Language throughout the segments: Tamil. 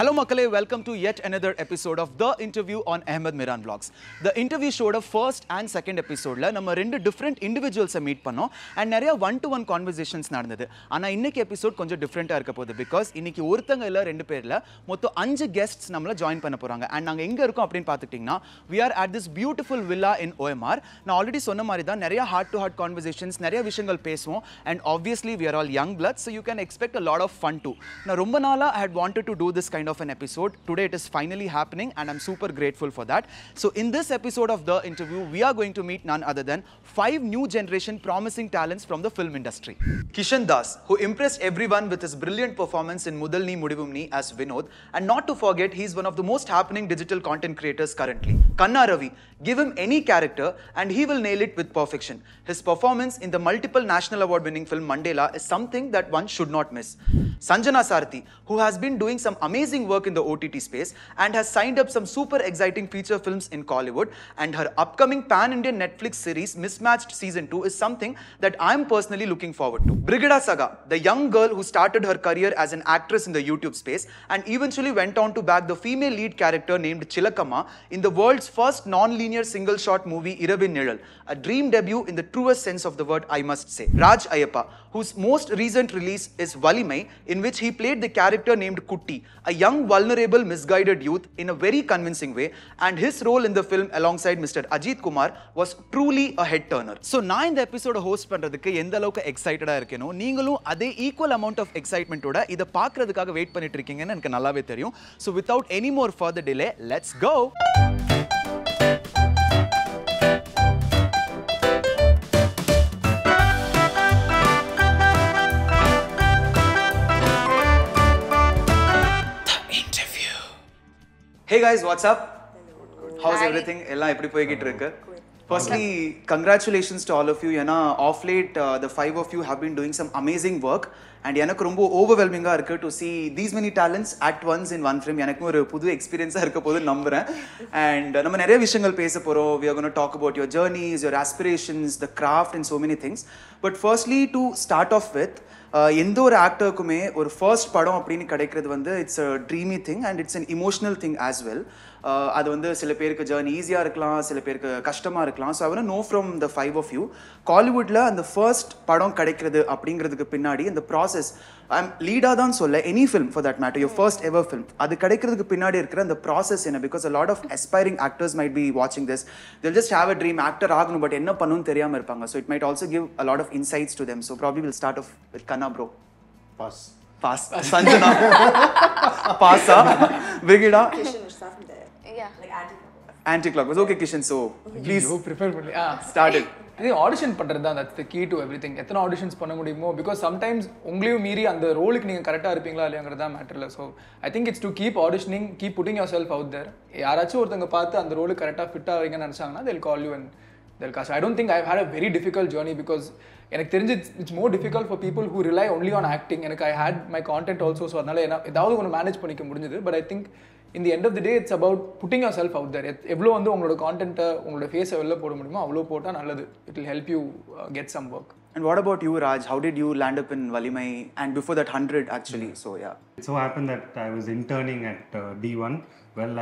Hello Makale, welcome to yet another episode of The Interview on Ahmed Meeran Vlogs. The Interview showed a first and second episode la nama rendu different individuals meet pannom and nariya one-to-one conversations nadandhathu. Ana inniki episode konja different ah irukapodhu because inniki orthanga illa rendu perla motto 5 guests namla join panna poranga and naanga enga irukom appdin paathutingna we are at this beautiful villa in OMR. Na already sonna mari da nariya heart to heart conversations nariya vishayangal pesuvom and obviously we are all young bloods so you can expect a lot of fun too. Na romba naala I had wanted to do this kind of an episode. Today it is finally happening and I'm super grateful for that. So in this episode of The Interview, we are going to meet none other than 5 new generation promising talents from the film industry. Kishen Das, who impressed everyone with his brilliant performance in Mudhal Nee Mudivum Nee as Vinod, and not to forget, he's one of the most happening digital content creators currently. Kanna Ravi, give him any character and he will nail it with perfection. His performance in the multiple national award winning film Mandela is something that one should not miss. Sanjana Sarathy, who has been doing some amazing work in the OTT space and has signed up some super exciting feature films in Kollywood, and her upcoming pan-Indian Netflix series Mismatched Season 2 is something that I'm personally looking forward to. Brigida Saga, the young girl who started her career as an actress in the YouTube space and eventually went on to back the female lead character named Chilakamma in the world's first non-linear single-shot movie Iravin Nizhal, a dream debut in the truest sense of the word, I must say. Raj Ayyappa, whose most recent release is Valimai, in which he played the character named Kutti, a young, vulnerable, misguided youth in a very convincing way, and his role in the film alongside Mr. Ajit Kumar was truly a head-turner. So, na in the episode host pandradhukku endaloka excited ah irukeno neengalum adhe equal amount of excitement oda idha paakradhukaga wait pannit irkeenga nu enakku nallave theriyum. So, without any more further delay, let's go. Hey guys, what's up? Hello. How's everything? Ella eppadi poigittu irukku? Firstly, congratulations to all of you. Yana off late the 5 of you have been doing some amazing work and enakku romba overwhelming ah irukku to see these many talents at once in one frame. Enakku oru pudhu experience ah irukapodhu nambren and nama nariya vishayangal pesa porom. We are going to talk about your journeys, your aspirations, the craft and so many things. But firstly, to start off with, எந்த ஒரு ஆக்டருக்குமே ஒரு ஃபர்ஸ்ட் படம் அப்படின்னு கிடைக்கிறது வந்து it's a dreamy thing and it's an emotional thing as well. அது வந்து சில பேருக்கு ஜேர்னி ஈஸியாக இருக்கலாம், சில பேருக்கு கஷ்டமாக இருக்கலாம். ஸோ அவனை know from the 5 of you காலிவுட்டில் அந்த ஃபர்ஸ்ட் படம் கிடைக்கிறது அப்படிங்கிறதுக்கு பின்னாடி அந்த ப்ராசஸ் லீடாக தான் சொல்ல any film for that matter your first ever film அது கிடைக்கிறதுக்கு பின்னாடி இருக்கிற அந்த ப்ராசஸ் என்ன? Because a lot of aspiring actors might be வாட்சிங் this, they'll just have a dream actor ஆகணும், பட் என்ன பண்ணணும்னு தெரியாமல் இருப்பாங்க. So it might also give a lot of insights to them. So probably will start off with Kanna bro. Pass. Sanjana. Passa. Brigida. Kishen is far from there. Yeah. Like anti-clockwise. Okay, Kishen, so please. You prepare for me. Started. I think audition பண்ணுறதுதான் that's the key to everything. எத்தனை ஆடிஷன்ஸ் பண்ண முடியுமோ, பிகாஸ் சம்டைம்ஸ் உங்களையும் மீறி அந்த ரோலுக்கு நீங்கள் கரெக்டாக இருப்பீங்களா இல்லையாங்கிறது தான் மேட்டர் இல்லை. So I think it's to keep auditioning, keep putting yourself out there. யாராச்சும் ஒருத்தவங்க பார்த்து அந்த ரோலுக்கு கரெக்டாக ஃபிட் ஆவீங்கன்னு நினச்சாங்கன்னா they'll call you and they'll cast. I don't think I've had a very difficult journey because எனக்கு தெரிஞ்சு it's more difficult for people who rely only on acting. எனக்கு I had my content also, so அதனால் என்ன ஏதாவது ஒன்று மேனேஜ் பண்ணிக்க முடிஞ்சது. But I think in the end of the day it's about putting yourself out there. எவ்வளோ வந்து உங்களோட கான்டென்ட்டை உங்களோட ஃபேஸை வெளில போட முடியுமோ அவ்வளோ போட்டால் நல்லது. It will help you get some work. And what about you, Raj? How did you land up in Valimai and before that 100 actually? So yeah. It so happened that I was interning at D1 while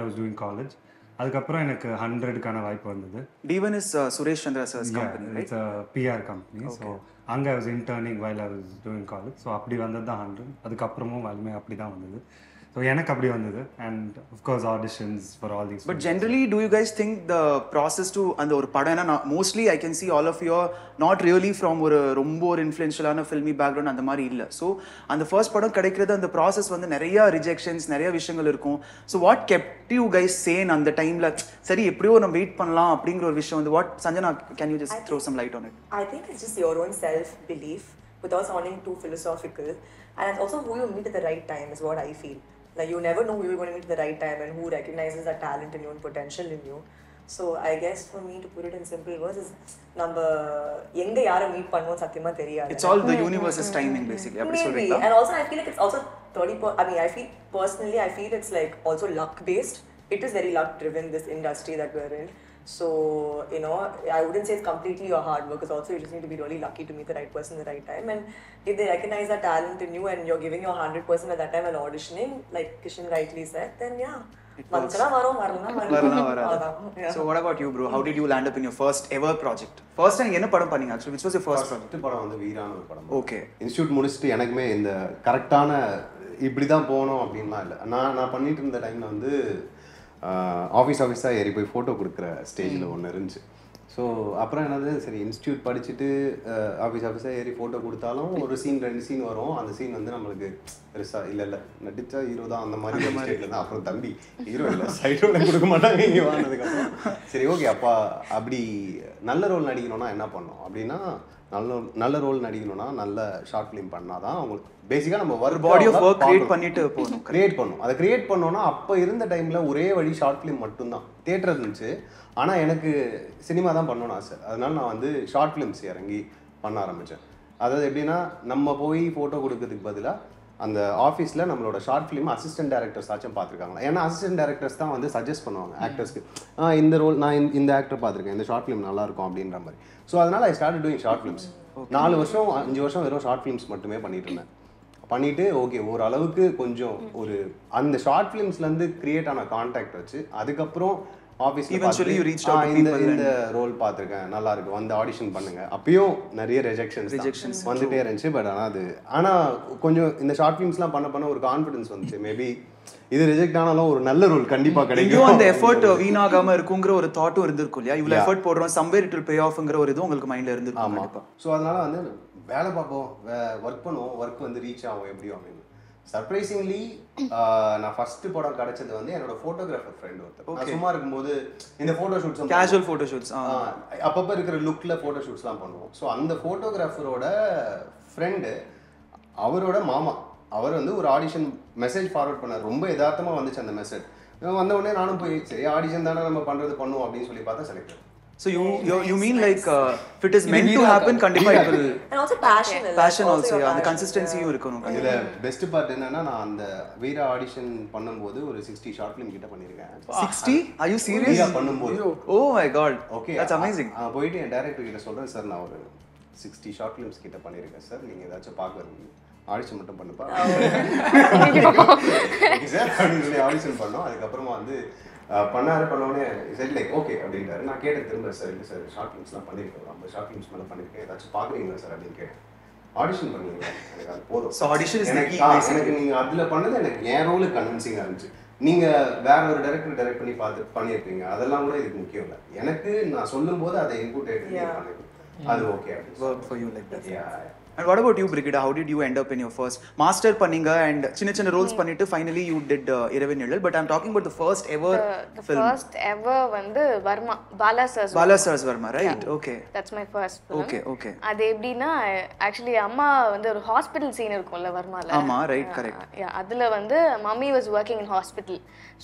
I was doing college. அதுக்கப்புறம் எனக்கு 100க்கான வாய்ப்பு வந்தது. D1 is Suresh Chandra sir's company, right? It's a PR company. Okay. So அங்க I was interning while I was doing college. So அப்படி வந்தது தான் 100. அதுக்கப்புறமும் வலிமை அப்படி தான் வந்தது. So எனக்கு அப்படி வந்தது and of course auditions for all these. But generally do you guys think the process to அந்த ஒரு படம் என்ன mostly I can see all of you are not really from ஒரு ரொம்ப ஒரு இன்ஃப்ளூயன்ஷியலான ஃபில்மி பேக்ரவுண்ட் அந்த மாதிரி இல்லை. ஸோ அந்த ஃபர்ஸ்ட் படம் கிடைக்கிறது அந்த ப்ராசஸ் வந்து நிறையா ரிஜெக்ஷன்ஸ் நிறையா விஷயங்கள் இருக்கும். So what kept you guys sane அந்த டைமில்? சரி எப்படியோ நம்ம வெயிட் பண்ணலாம் அப்படிங்கிற ஒரு விஷயம் வந்து what? Sanjana, can you just throw some light on it? I think it's just your own self-belief without sounding too philosophical and it's also who you meet at the right time is what I feel. Like you never know who you're going to meet at the right time and who recognizes that talent in you and potential in you. So I guess for me to put it in simple words is number enga yara meet pannuvom satyama theriyadhu. It's all the universe's timing basically. Apdi solreenga. And also I feel like it's also 30 I mean I feel personally I feel it's like also luck based. It is very luck driven, this industry that we're in. So, you know, I wouldn't say it's completely your hard work, because also you just need to be really lucky to meet the right person at the right time. And if they recognize that talent in you and you're giving your 100% at that time and auditioning, like Kishen rightly said, then yeah. So what about you, bro? How did you land up in your first ever project? First time enna padam panninga actually? Which was your first project? First padam vandu Veerana or padam. Okay. Institute mudichittu enakkume indha correctana ibdi dhaan ponom appdinla illa. Na pannittu irundha time la vandu office ah eri poi photo kudukra stage la one irundhu. So appuram enadhu seri institute padichittu office ah eri photo kuduthalum oru scene rendu scene varum andha scene vandu namalukku risa illa nadicha hero da andha mari state la da appuram thambi hero illa side role kudukka mattaanga inge vaanadukku seri okay appa abbi nalla role nadikanona enna pannom appadina nalla role nadikanona nalla short film pannadhaan avangalukku basically நம்ம work body of work create பண்ணிட்டு போறோம் create பண்ணோம் அத create பண்ணோம்னா அப்ப இருந்த டைம்ல ஒரே வழி ஷார்ட் film மட்டும் தான் தியேட்டர் இருந்துச்சு ஆனா எனக்கு சினிமா தான் பண்ணனும் ஆசை அதனால நான் வந்து ஷார்ட் films இறங்கி பண்ண ஆரம்பிச்சேன் அதாவது எப்படினா நம்ம போய் போட்டோ கொடுக்கிறதுக்கு பதிலா அந்த ஆபீஸ்ல நம்மளோட ஷார்ட் film அசிஸ்டன்ட் டைரக்டர்ஸ் ஆச்சும் பாத்துருக்காங்க ஏன்னா அசிஸ்டன்ட் டைரக்டர்ஸ் தான் வந்து சஜஸ்ட் பண்ணுவாங்க ஆக்டர்ஸ்க்கு இந்த ரோல் நான் இந்த ஆக்டர் பாத்துர்க்கேன் இந்த ஷார்ட் film நல்லா இருக்கும் அப்படின்ற மாதிரி சோ அதனால I started doing short films 4 வருஷம் 5 வருஷம் வெறும் ஷார்ட் films மட்டுமே பண்ணிட்டு இருந்தேன் பண்ணிட்டு ஓகே ஒரு அளவுக்கு கொஞ்சம் ஒரு அந்த ஷார்ட் ஃபிலிம்ஸ்ல இருந்து கிரியேட் ஆன காண்டாக்ட் வச்சு அதுக்கு அப்புறம் ஆபீஸ்ல eventually you reached out இந்த ரோல் பாத்துர்க்கேன் நல்லா இருக்கு வந்து ஆடிஷன் பண்ணுங்க அப்பயும் நிறைய ரிஜெக்ஷன்ஸ் வந்துட்டே இருந்துச்சு பட் ஆனா கொஞ்சம் இந்த ஷார்ட் ஃபிலிம்ஸ்லாம் பண்ண ஒரு கான்ஃபிடன்ஸ் வந்துச்சு மேபி இது ரிஜெக்ட் ஆனாலும் ஒரு நல்ல ரோல் கண்டிப்பா கிடைக்கும் அந்த எஃபோர்ட் வீணாகாம இருக்குங்கற ஒரு தாட்டும் இருந்திருக்கும் இல்லையா இவ்வளவு எஃபோர்ட் போடுறோம் somewhere it will pay offங்கற ஒரு இது உங்களுக்கு மைண்ட்ல இருந்திருக்கும் கண்டிப்பா சோ அதனால வந்து வேலை பார்ப்போம் ஒர்க் பண்ணுவோம் ஒர்க் வந்து ரீச் ஆகும் எப்படியும் அப்படின்னு சர்ப்ரைசிங்லி நான் ஃபர்ஸ்ட் படம் கிடைச்சது வந்து என்னோட போட்டோகிராஃபர் ஃப்ரெண்ட் ஒருத்தர் நான் சும்மா இருக்கும்போது இந்த photo shoots casual photo shoots அப்பப்ப இருக்கிற லுக்ல போட்டோ ஷூட்ஸ்லாம் பண்ணுவோம் ஸோ அந்த போட்டோகிராஃபரோட ஃப்ரெண்டு அவரோட மாமா அவர் வந்து ஒரு ஆடிஷன் மெசேஜ் ஃபார்வர்ட் பண்ணார் ரொம்ப யதார்த்தமாக வந்துச்சு அந்த மெசேஜ் வந்த உடனே நானும் போய் சரி ஆடிஷன் தானே நம்ம பண்ணுறது பண்ணுவோம் அப்படின்னு சொல்லி பார்த்தா select So you mean like if it is meant to happen kandipa it will and also passion also yeah the consistency you irukonum idha best part enna na and veera audition பண்ணும்போது ஒரு 60 short film கிட்ட பண்ணிருக்கேன் 60 are you serious veera பண்ணும்போது oh my god okay that's amazing போயிடு என் டைரக்டர் கிட்ட சொல்றேன் சார் நான் ஒரு 60 short films கிட்ட பண்ணிருக்கேன் சார் நீங்க ஏதாச்சும் பார்க்கறீங்க ஆடிஷன் மட்டும் பண்ணுப்பா எக்ஸாக்ட் ஆடிஷன் பண்ணோம் அதுக்கு அப்புறமா வந்து பண்ணாரு பண்ணோடனே செட் லைக் ஓகே அப்படின்றாரு நான் கேட்டேன் திரும்ப சார் இல்லை சார் ஷார்ட் ஃபிலிம்ஸ்லாம் பண்ணியிருக்கேன் 50 ஷார்ட் ஃபிலிம்ஸ் மேலே பண்ணியிருக்கேன் ஏதாச்சும் பார்க்குறீங்களா சார் அப்படின்னு கேட்டேன் ஆடிஷன் பண்ணுவீங்களா எனக்கு அது போதும் ஸோ ஆடிஷன் எனக்கு நீங்கள் அதில் பண்ணது எனக்கு என் ரோலுக்கு கன்வின்சிங்காக இருந்துச்சு நீங்கள் வேற ஒரு டைரக்டர் டைரக்ட் பண்ணி பார்த்து பண்ணியிருப்பீங்க அதெல்லாம் கூட இதுக்கு முக்கியம் இல்லை எனக்கு நான் சொல்லும் போது அதை இன்புட் பண்ணிருக்கேன் அது okay And what about you, Brigida? How did you end up in your first master panninga and chinna roles pannittu finally you did Iravin Nizhal but I'm talking about the first ever the film. First ever vandu Varma Bala Sir's Varma right yeah. Okay that's my first film okay adu eppdina actually amma vandu or hospital scene irukumla Varma la amma right correct yeah adula vandu mommy was working in hospital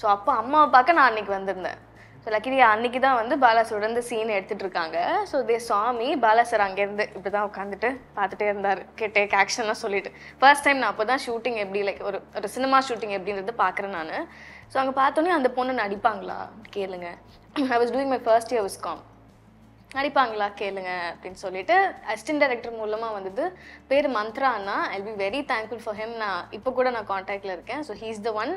so appa amma paaka na annikku vandirna so luckily annikku da vandu bala sir oda scene edutittu irukanga so they saw me bala sir ange irund ipdi da ukandite paathite irundar take action la sollitu first time na appoda shooting eppdi like or cinema shooting eppdiradhu paakren nanu so anga paathone and ponna nadipangala kelunga I was doing my first year VSCOM நடிப்பாங்களா கேளுங்க அப்படின்னு சொல்லிட்டு அசிஸ்டன்ட் டைரக்டர் மூலமாக வந்தது பேர் மந்த்ரா அண்ணா I be very thankful for him நான் இப்போ கூட நான் கான்டாக்டில் இருக்கேன் so he is the one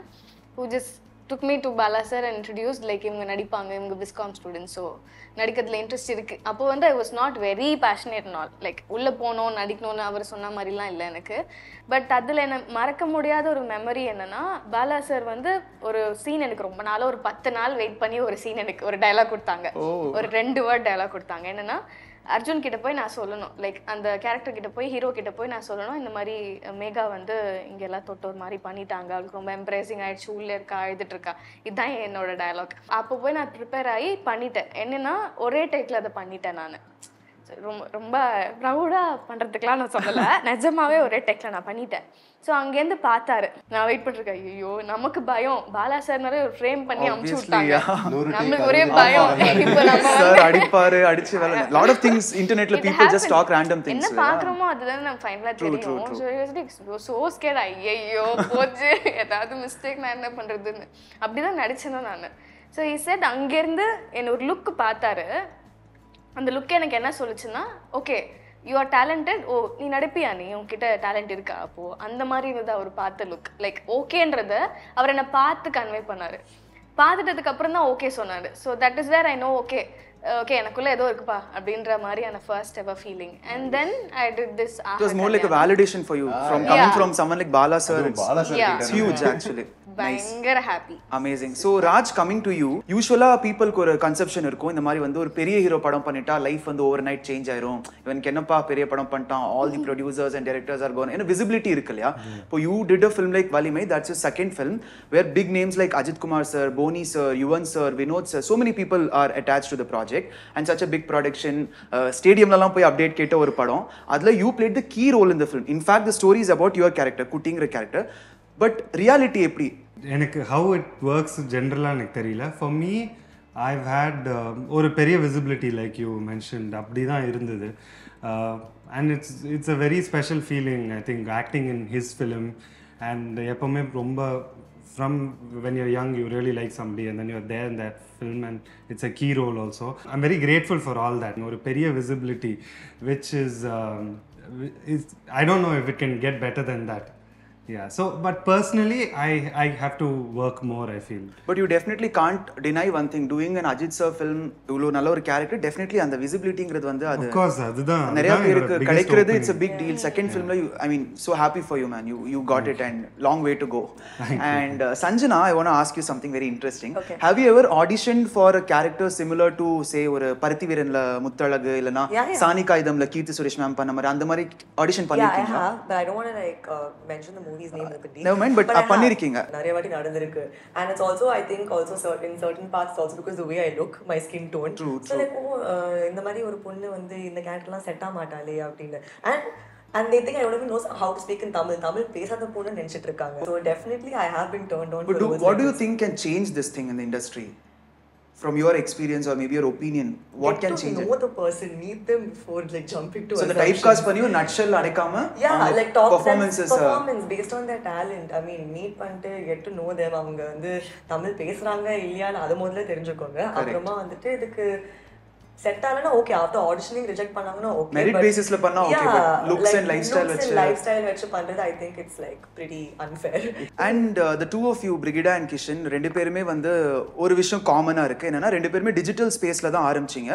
who just took me to Bala Sir and introduced like இவங்க நடிப்பாங்க இவங்க விஸ்காம் ஸ்டூடெண்ட்ஸ் ஸோ நடிக்கிறதுல இன்ட்ரெஸ்ட் இருக்குது அப்போ வந்து I was not very passionate not like உள்ளே போனோம் நடிக்கணும்னு அவர் சொன்ன மாதிரிலாம் இல்லை எனக்கு பட் அதில் என்ன மறக்க முடியாத ஒரு மெமரி என்னென்னா பாலா சார் வந்து ஒரு சீன் எனக்கு ரொம்ப நாளாக ஒரு 10 நாள் வெயிட் பண்ணி ஒரு சீன் எனக்கு ஒரு டைலாக் கொடுத்தாங்க ஒரு 2 வேர்ட் டைலாக் கொடுத்தாங்க என்னென்னா அர்ஜுன் கிட்ட போய் நான் சொல்லணும் லைக் அந்த கேரக்டர் கிட்ட போய் ஹீரோ கிட்ட போய் நான் சொல்லணும் இந்த மாதிரி மேகா வந்து இங்கே எல்லாம் தொட்ட ஒரு மாதிரி பண்ணிட்டாங்க அவளுக்கு ரொம்ப எம்ப்ரேசிங் ஆகிடுச்சு உள்ளே இருக்கா அழுதுட்டு இருக்கா இதுதான் என்னோட டயலாக் அப்போ போய் நான் ப்ரிப்பேர் ஆகி பண்ணிட்டேன் என்னென்னா ஒரே டேக்கில் அதை பண்ணிட்டேன் நான் ரொம்ப ரொம்ப ப்ரௌடாக பண்ணுறதுக்கெலாம் நான் சொல்லலை நிஜமாவே ஒரே டேக்கில் நான் பண்ணிட்டேன் ஸோ அங்கேருந்து பார்த்தாரு நான் வெயிட் பண்ணிருக்கேன் ஐயோ நமக்கு பயம் பாலா சார் நிறைய ஒரு ஃப்ரேம் பண்ணி அமுச்சு விட்டாங்க நம்மளுக்கு ஒரே பயம் இப்போ நம்ம சார் அடிப்பாரு அடிச்சு லாட் ஆஃப் திங்ஸ் இன்டர்நெட்ல people just talk random things என்ன பார்க்குறோமோ அதுதான் நம்ம ஃபைனலா தெரியும் ஸோ யூஸ் சோ ஸ்கேர்ட் ஐயோ போச்சு ஏதாவது மிஸ்டேக் நான் என்ன பண்ணுறதுன்னு அப்படிதான் நடிச்சேன்னா நான் So he said, Angirndu en or look paatharu, and the look enak enna soluchuna, okay, you are talented, oh nee nadipiya nee unkitta talent irukka appo andha mari irudha avaru paatha look, like okay endradha avaru enna paathu convey pannaru. பாத்துட்டதுக்கு அப்புறம் தான் ஓகே சொன்னாரு. So that is where I know okay okay எனக்குள்ள ஏதோ இருக்குப்பா அப்படின்ற மாதிரியான first ever feeling. And then I did this. It was more like a validation for you from coming from someone like Bala Sir. It's huge actually. பயங்கர happy. Amazing. So Raj, coming to you, usually peopleக்கு ஒரு கன்செப்ஷன் இருக்கும். இந்த மாதிரி வந்து ஒரு பெரிய ஹீரோ படம் பண்ணிட்டா லைஃப் வந்து ஓவர் நைட் சேஞ்ச் ஆயிரும். இவனுக்கு என்னப்பா பெரிய படம் பண்ணிட்டான், all the producers and directors are gone. ஏன்னா விசிபிலிட்டி இருக்கு இல்லையா. இப்போ you did a film like Valimai, that's your second film where big names like Ajit Kumar sir, Boni sir, Yuvan sir, Vinod sir, so many people are attached to the project and such a big production. Stadium la lam poi update ketta oru padam, adla you played the key role in the film. In fact, the story is about your character, Kuttingra character, but reality epdi enak how it works generally enak theriyala. For me, I've had or a periya visibility like you mentioned apdi dhaan irundhathu, and it's a very special feeling, I think, acting in his film. And epovume romba, from when you're young you really like somebody and then you're there in that film and it's a key role also. I'm very grateful for all that, you know, peer visibility, which is I don't know if it can get better than that. Yeah, so but personally I have to work more, I feel. But you definitely can't deny one thing, doing an Ajit sir film, you nalla or character definitely and the visibility ingradhu vandu adu, of course adudha nariya irukku kadaikiradhu, it's a big deal. Second film la, I mean, so happy for you man, you got it and long way to go. And Sanjana, I want to ask you something very interesting. Okay. Have you ever auditioned for a character similar to say or Parithiviran la Muttalagu illana Sani Kaidam la Keerthi Suresh ma'am panna mari andha mari audition pannirukinga? Yeah, I have, but I don't want to like mention the movie. No man, but आप பண்ணிருக்கீங்க நிறைய வாட்டி நடந்துருக்கு. And it's also, I think also in certain parts also because the way I look, my skin tone, so like இந்த மாதிரி ஒரு பொண்ணு வந்து இந்த கேரக்டர்லாம் செட் ஆக மாட்டாளே அப்படினு. And they think I don't even know how to speak in Tamil. Tamil பேசாத பொண்ணு நினைச்சிட்டு இருக்காங்க. So definitely I have been turned on. But what do you think can change this thing in the industry? From your experience or maybe your opinion, what can change it? Get to know the person, meet them before like jumping to. So the typecast pani nutshell adikama. Yeah, like top performance based on their talent. I mean, meet பண்ணிட்டு get to know them. அவங்க வந்து தமிழ் பேசுறாங்க இல்லையான்னு அது முதல்ல தெரிஞ்சுக்கோங்க. அப்புறமா வந்துட்டு இதுக்கு செட் ஆலனா ஓகே, after auditioning reject பண்ணாங்கன்னா ஓகே, merit basis ல பண்ணா okay, but looks and lifestyle வெச்சு பண்றது I think it's like pretty unfair. And the two of you, Brigida and Kishen, ரெண்டு பேருமே வந்து ஒரு விஷயம் காமனா இருக்கு, என்னன்னா ரெண்டு பேருமே டிஜிட்டல் ஸ்பேஸ்ல தான் ஆரம்பிச்சீங்க.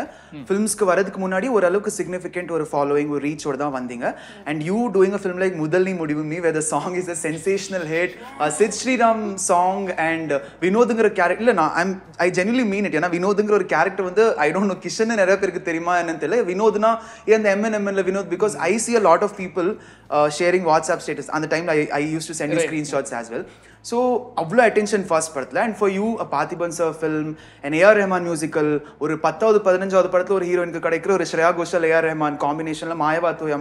ஃபிலிம்ஸ்க்கு வரதுக்கு முன்னாடி ஒரு அளவுக்கு significant ஒரு following ஒரு reach ஓட தான் வந்தீங்க. And you doing a film like Mudhal Nee Mudivum Nee, where the song is a sensational hit, Sid Sriram song and வினோத்ங்கற character. இல்ல, I genuinely mean it, ஏன்னா வினோத்ங்கற ஒரு character வந்து I don't know Kishen நிறைய பேருக்கு தெரியுமா என்னன்னு தெரியல, வினோத்னா இந்த MNMல Vinod, because I see a lot of people sharing WhatsApp status. On the time I used to send you screenshots as well. So avlo attention first padatla. And for you, a Pathiban sir film, an AR Rahman musical, ஒரு 10வது 15வது படத்துல ஒரு ஹீரோயினுக்கு கிடைக்கிற ஒரு Shreya Ghoshal AR Rahman combinationல மாயவாத்துவ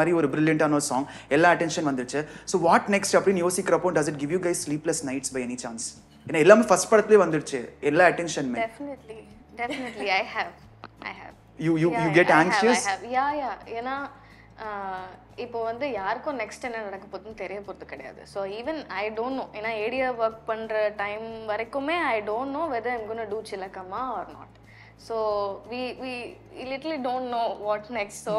மாதிரி ஒரு brilliant-ஆன song, எல்லா attention வந்துருச்சு. So what next அப்படினு யோசிக்கிறப்போ, does it give you guys sleepless nights by any chance? ஏன்னா எல்லாமே first படத்துலயே வந்துருச்சு, எல்லா attention-மே. Definitely I have. You get anxious? I have. Yeah. ஏனா இப்போ வந்து யாருக்கு நெக்ஸ்ட் என்ன நடக்க போகுதுன்னு தெரிய போறது கிடையாது. So even I don't know. ஏனா ஏடியா வர்க் பண்ற டைம் வரைக்குமே I don't know whether I'm going to do Chilakama or not. So we literally don't know what next. So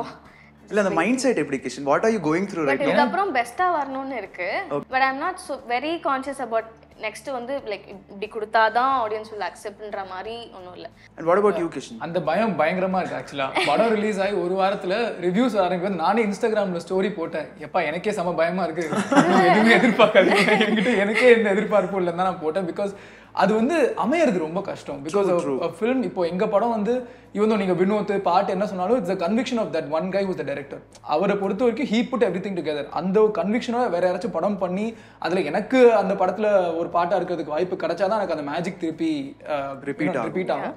இல்ல அந்த mind set application, what are you going through right now? அதுக்கப்புறம் பெஸ்டா வரணும்னு இருக்கு. But I'm not so very conscious about next வந்து like இப்படி கொடுத்தா தான் ஆடியன்ஸ் will acceptன்ற மாதிரி ஒண்ணும் இல்ல. And what about you Kishen? அந்த பயம் பயங்கரமா இருக்கு actually. படம் ரிலீஸ் ஆகி ஒரு வாரத்துல ரிவ்யூஸ் ஆரம்பிக்கும் போது நானே இன்ஸ்டாகிராம்ல ஸ்டோரி போட்டேன். எப்பா எனக்கே சம பயமா இருக்கு. எதுவுமே எதிர்பார்க்காது. எனக்கே என்ன எதிர்பார்ப்பு இல்லன்னா நான் போட்டேன், because அது வந்து அமையறது ரொம்ப கஷ்டம். பிகாஸ் a film, இப்போ எங்க படம் வந்து even though நீங்க வினோத் பாட்டு என்ன சொன்னாலும் it's the conviction of that one guy who is the director. அவரை பொறுத்த வரைக்கும் he put everything together. அந்த கன்விக்ஷனோட வேற யாராச்சும் படம் பண்ணி அதுல எனக்கு அந்த படத்துல ஒரு பாட்டா இருக்கிறதுக்கு வாய்ப்பு கிடைச்சாதான் எனக்கு அந்த மேஜிக் திருப்பி ரிப்பீட் ஆகும்.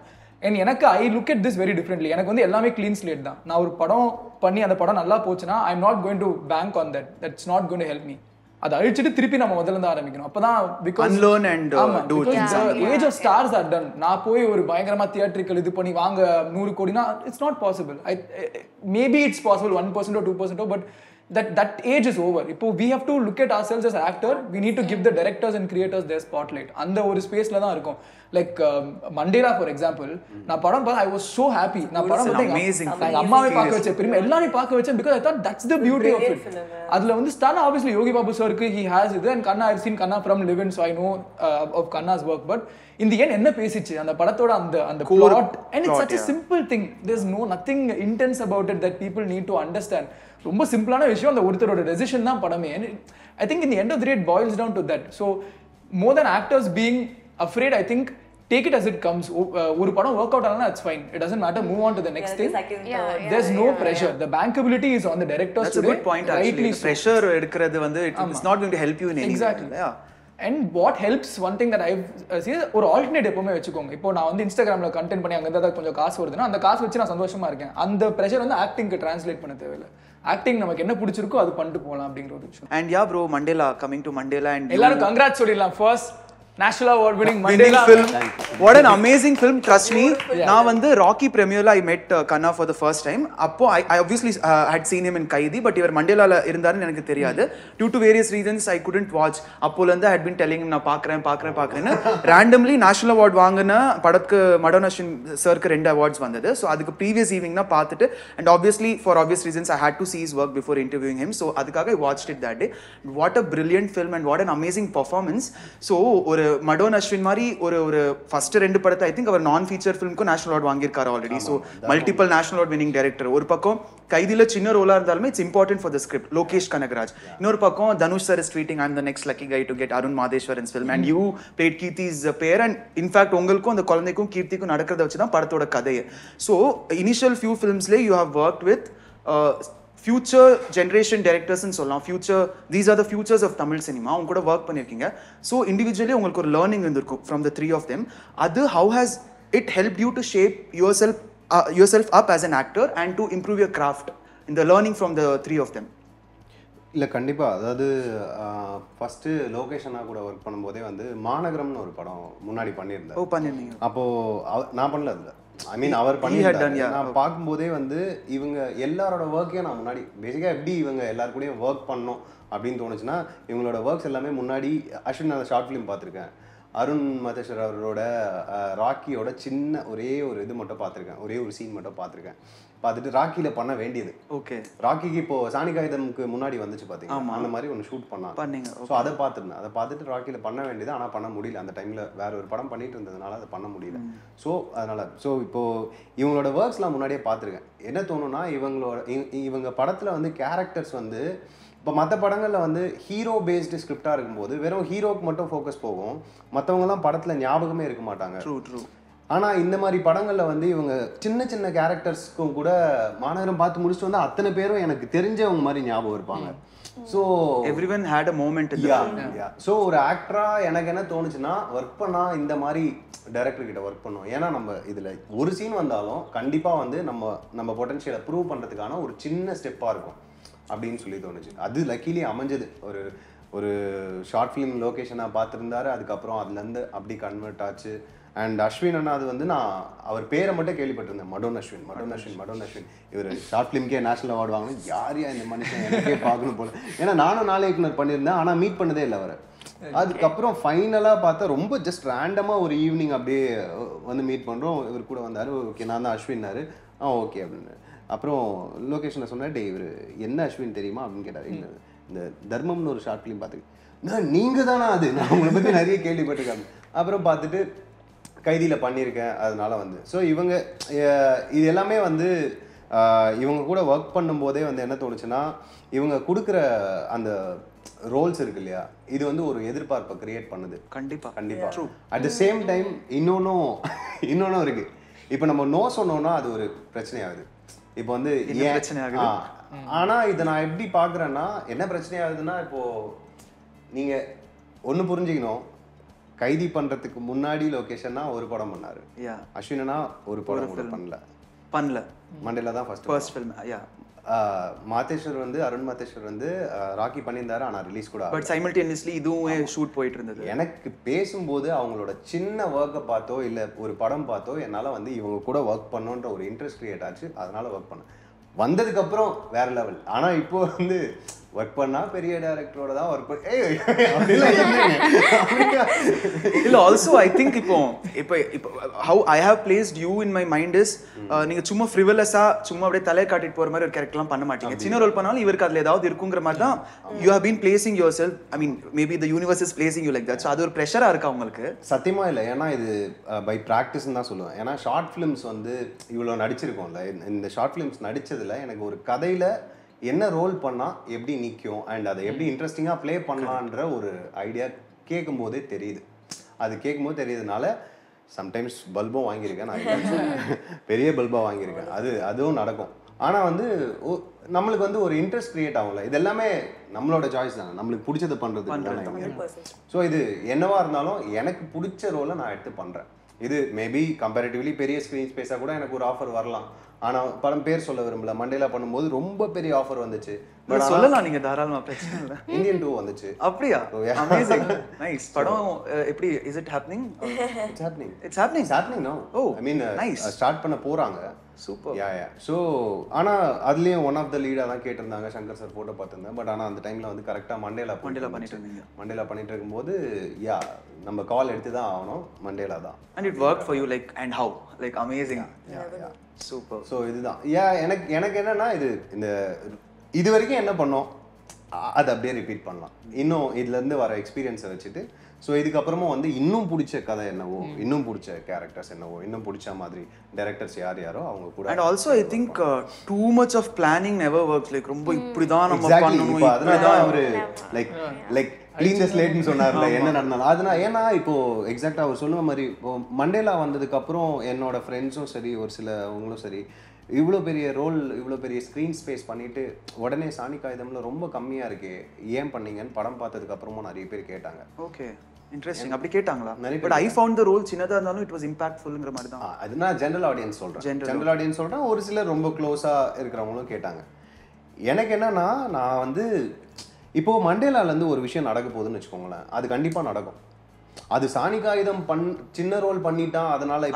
And எனக்கு I look at this very differently. எனக்கு வந்து எல்லாமே clean slate தான். நான் ஒரு படம் பண்ணி அந்த படம் நல்லா போச்சுன்னா I am not going to bank on that. That's not going to help me. அத அழிச்சிட்டு திருப்பி நம்ம முதல்ல இருந்து ஆரம்பிக்கணும். அப்பதான் because unlearn and do it. The age of stars are done. நான் போய் ஒரு பயங்கரமா தியேட்டருக்கு இது பண்ணி வாங்க 100 கோடினா it's not possible. Maybe it's possible 1% or 2%, but that age is over. We have to look at ourselves as an actor. We need to give the directors and creators their spotlight. And the space like Mandela, for example, I was so happy. Amazing film. Because I thought that's the beauty of it. Obviously, Yogi Babu sir, he has it. And Kanna, I've seen Kanna from Live-In, so I know of Kanna's work. But in the end, the plot. And it's such a simple thing. There's nothing intense about it that people need to understand. It's simple issue on the decision. I think in the end of the day, it boils down to that. So, more than actors being afraid, I think take it as it comes. Work out, that's fine. It doesn't matter. Move on to the next thing. There's no pressure. The bankability is on the directors. That's a good point, actually. The pressure, it's not going to help you in any way. Exactly. Yeah. And what helps, one thing that I've seen is an alternate. If on Instagram content, the pressure on the acting translate. Acting, we can do what we want. And yeah bro, Mandela, coming to Mandela and everyone congrats first National Award winning Mandela film. What an amazing film, trust me. Now Rocky premiere, I met Kanna for the first time. I obviously had seen him in Kaidi, but he was Mandela. Due to various reasons, I couldn't watch. I had been telling him, randomly, National Award Madonne Ashwin sir two awards. So the previous evening, and obviously, for obvious reasons, I had to see his work before interviewing him. So I watched it that day. What a brilliant film and what an amazing performance. So Madonne Ashwin Mari or first rendu padatha, I think our non-feature film ko National Award vaangirkar already. So multiple National Award winning director. Oru pakkom Kaidila chinna role irundhalume it's important for the script. Lokesh Kanagraj. Innoru pakkom Danush sir is tweeting I'm the next lucky guy to get Arun Madheshwaran's film and you played Keerthi's pair and in fact ungalku and kolandaiku Keerthiku nadakradha vachida padathoda kadai. So initial few films le you have worked with future generation directors and these are the futures of Tamil cinema. You work pannirkeenga. So individually you have learning from the three of them. How has it helped you to shape yourself up as an actor and to improve your craft in the learning from the three of them? No, Kandipa, first location I worked on Managaram. Oh, Panini. I mean, he had done, yeah. I park both even work basically every work panno. Works Ashwin short film Arun Matheshwara Rocky oda chinna scene Rocky okay. Rocky ki po Sanika idam munadi vandichu pathinga. Shoot so adha paathirna. Adha paathittu Rocky la panna vendidha ana panna mudiyala and time la vera oru padam pannittu irundadanaala adha panna mudiyala. So ipo ivungaloda works la munadiye paathirken. Enna thonuna ivungaloda ivunga padathila vandu characters vandu இப்ப மத்த படங்கள்ல ஹீரோ பேஸ்ட் ஸ்கிரிப்டா இருக்கும்போது வெறும் ஹீரோக்கு மட்டும் ஃபோக்கஸ் போகும் மத்தவங்க எல்லாம் படத்துல ஞாபகமே இருக்க மாட்டாங்க ட்ரூ ட்ரூ ஆனா இந்த மாதிரி படங்கள்ல இவங்க சின்ன சின்ன கரெக்டர்ஸ்க்கு கூட மாநகரம் பார்த்து முடிச்சிட்டு அத்தனை பேரும் எனக்கு தெரிஞ்சவங்க மாதிரி ஞாபகம் இருப்பாங்க so everyone had a moment in the film so ஒரு ஆக்டரா எனக்கு என்ன தோணுச்சுனா வர்க் பண்ணா இந்த மாதிரி டைரக்டர் கிட்ட வர்க் பண்ணோம் ஏனா நம்ம இதுல ஒரு சீன் வந்தாலும் கண்டிப்பா நம்ம பொட்டன்ஷியலை ப்ரூவ் பண்றதுக்கான ஒரு சின்ன ஸ்டெப்பா இருக்கும் அப்படினு சொல்லி தோணுச்சு அது லக்கிலி அமைஞ்சது ஒரு ஒரு ஷார்ட் ஃபிலிம் லொகேஷனா பாத்துிருந்தாரு அதுக்கு அப்புறம் அதுல இருந்து அப்படி கன்வர்ட் ஆச்சு and அஸ்வின் அண்ணா அது நான் அவர் பேரை மட்டும் கேள்விப்பட்டிருந்தேன் மடோன் அஸ்வின் இவர் ஷார்ட் ஃபிலிம்க்கே நேஷனல் அவார்ட் வாங்குறாரு யாரியா இந்த மனுஷன் எனக்கே பார்க்கணும் போல ஏனா நானும் நாளைக்குனர் பண்ணிருந்தேன் ஆனா மீட் பண்ணதே இல்ல அவரை அதுக்கு அப்புறம் ஃபைனலா பார்த்தா ரொம்ப ஜஸ்ட் ரேண்டமா ஒரு ஈவினிங் அப்படியே மீட் பண்றோம் இவர் கூட வந்தாரு ஓகே நான் தான் அஸ்வின்னாரு ஓகே அப்படினாரு அப்புறம் லொகேஷன்ல சொன்னாரு டேய் இவரு என்ன அஸ்வின் தெரியுமா அப்படினு கேட்டாரு இந்த தர்மம்னு ஒரு ஷார்ட் ஃபிலிம் பாத்துக்கு நான் நீங்க தானா அது நான் உங்களை பத்தி நிறைய கேள்விப்பட்டிருக்கேன் அப்புறம் பார்த்துட்டு கைதியில பண்ணிருக்கேன் அதனால சோ இவங்க இது எல்லாமே இவங்க கூட வர்க் பண்ணும்போதே என்ன தோணுச்சுனா இவங்க கொடுக்கிற அந்த ரோல்ஸ் இருக்கு இல்லையா இது ஒரு எதிர்பார்ப்பை கிரியேட் பண்ணுது கண்டிப்பா கண்டிப்பா அட் தி சேம் டைம் இன்னொன்னும் இருக்கு இப்போ நம்ம நோ சொன்னோம்னா அது ஒரு பிரச்சனையாகுது இப்போ என்ன பிரச்சனை ஆகுது ஆனா இத நான் எப்படி பார்க்கறேன்னா என்ன பிரச்சனை ஆகுதுன்னா இப்போ நீங்க ஒன்னு புரிஞ்சிக்கணும் கைதி பண்றதுக்கு முன்னாடி லொகேஷனா ஒரு படம் பண்ணாரு யா அஸ்வினா ஒரு படம் கூட பண்ணல மண்டேலா தான் first film yeah Madeshwar Arun Madeshwar Rocky பண்ணியிருந்தாரு ஆனா ரிலீஸ் கூட பட் சைமல்டேனியஸ்லி இதுவே ஷூட் போயிட்டு இருந்தது எனக்கு பேசும்போது அவங்களோட சின்ன வர்க்கை பார்த்தோ இல்லை ஒரு படம் பார்த்தோ என்னால் இவங்க கூட ஒர்க் பண்ணோன்ற ஒரு இன்ட்ரெஸ்ட் கிரியேட் ஆச்சு அதனால ஒர்க் பண்ணேன் வந்ததுக்கப்புறம் வேற லெவல். ஆனால் இப்போ வந்து ஒர்க் பண்ணால் பெரிய டைரக்டரோட தான் ஒர்க் பண்ண இல்லை. ஆல்சோ ஐ திங்க் இப்போ இப்போ இப்போ how I have placed you in my mind is நீங்கள் சும்மா ஃப்ரிவலஸாக சும்மா அப்படியே தலையை காட்டிட்டு போகிற மாதிரி ஒரு கேரக்டர்லாம் பண்ண மாட்டீங்க. சின்ன ரோல் பண்ணாலும் இவருக்கு அதில் ஏதாவது இருக்குங்கிற மாதிரி தான் you have been placing your self. I mean maybe the universe is placing you like that. So அது ஒரு ப்ரெஷராக இருக்கா உங்களுக்கு? சத்தியமாக இல்லை. ஏன்னா இது பை ப்ராக்டிஸ்ன்னு தான் சொல்லுவேன். ஏன்னா ஷார்ட் ஃபிலிம்ஸ் வந்து இவ்வளோ நடிச்சிருக்கோம்ல, இந்த ஷார்ட் ஃபிலிம்ஸ் நடித்ததில் எனக்கு ஒரு கதையில் என்ன ரோல் பண்ணால் எப்படி நிற்கும் அண்ட் அதை எப்படி இன்ட்ரெஸ்டிங்காக ப்ளே பண்ணலான்ற ஒரு ஐடியா கேட்கும்போதே தெரியுது. அது கேட்கும்போது தெரியுதுனால சம்டைம்ஸ் பல்பும் வாங்கியிருக்கேன் நான், பெரிய பல்பாக வாங்கியிருக்கேன். அது அதுவும் நடக்கும். ஆனால் வந்து நம்மளுக்கு வந்து ஒரு இன்ட்ரெஸ்ட் க்ரியேட் ஆகும்ல. இது எல்லாமே நம்மளோட சாய்ஸ் தானே, நம்மளுக்கு பிடிச்சது பண்ணுறது. ஸோ இது என்னவா இருந்தாலும் எனக்கு பிடிச்ச ரோலை நான் எடுத்து பண்ணுறேன். இது மேபி கம்பேரிட்டிவ்லி பெரிய ஸ்க்ரீன் ஸ்பேஸாக கூட எனக்கு ஒரு ஆஃபர் வரலாம். ஆனால் பல பேர் சொல்ல விரும்பல. மண்டேலா பண்ணும்போது ரொம்ப பெரிய ஆஃபர் வந்துச்சு. பட் சொல்லலாம் நீங்கள் தாராளமாக, பிரச்சனை இல்லை. இந்தியன் 2 வந்துச்சு. அப்படியா? Amazing, nice. படம் எப்படி? Is it happening? It's happening, it's happening, it's happening now. Oh, I mean nice, start பண்ண போகிறாங்க. சூப்பர். யா யா. ஸோ ஆனால் அதுலேயும் ஒன் ஆஃப் த லீடாக தான் கேட்டிருந்தாங்க. சங்கர் சார் ஃபோட்டோ பார்த்துருந்தேன். பட் ஆனால் அந்த டைமில் வந்து கரெக்டாக மண்டேலா பண்ணிட்டு இருக்கும்போது யா நம்ம கால் எடுத்து தான் ஆகணும். மண்டேலா தான். And it work for you like and how like amazing. Super. So இதுதான் யா. எனக்கு என்னன்னா இது வரைக்கும் என்ன பண்ணோம் அதை அப்படியே ரிப்பீட் பண்ணலாம். இன்னும் இதுலேருந்து வர எக்ஸ்பீரியன்ஸை வச்சுட்டு ஸோ இதுக்கப்புறமா வந்து இன்னும் பிடிச்ச கதை என்னவோ, இன்னும் பிடிச்ச கேரக்டர்ஸ் என்னவோ, இன்னும் பிடிச்ச மாதிரி டைரக்டர்ஸ் யார் யாரோ அவங்க கூட. And also I think too much of planning never works. Like ரொம்ப இப்படிதான் நம்ம பண்ணணும். அதனால ஒரு லைக் லைக் க்ளீன் தி ஸ்லேட்னு சொன்னார்ல, என்ன நடந்தாலும் அதனால். ஏன்னா இப்போது எக்ஸாக்டாக அவர் சொல்லுற மாதிரி இப்போது மண்டேலா வந்ததுக்கப்புறம் என்னோட ஃப்ரெண்ட்ஸும் சரி ஒரு சிலவங்களும் சரி இவ்வளோ பெரிய ரோல் இவ்வளோ பெரிய ஸ்க்ரீன் ஸ்பேஸ் பண்ணிவிட்டு உடனே சாணி காகிதம்ல ரொம்ப கம்மியாக இருக்கு ஏன் பண்ணீங்கன்னு படம் பார்த்ததுக்கப்புறமும் நிறைய பேர் கேட்டாங்க. Okay, interesting. அப்படி கேட்டாங்களா? But I found the role சின்னதாக இருந்தாலும் இட் வாஸ் இம்பாக்ட்ஃபுல்ங்கிற மாதிரி தான். அது நான் ஜென்ரல் ஆடியன்ஸ் சொல்கிறேன், ஜென்ரல் ஆடியன்ஸ் சொல்கிறேன். ஒரு சிலர் ரொம்ப க்ளோஸாக இருக்கிறவங்களும் கேட்டாங்க. எனக்கு என்னன்னா நான் வந்து இப்போது மண்டேலாலேருந்து ஒரு விஷயம் நடக்க போகுதுன்னு வச்சுக்கோங்களேன், அது கண்டிப்பாக நடக்கும். அது சாணி காகிதம் சின்ன ரோல் பண்ணிட்டான் அதனால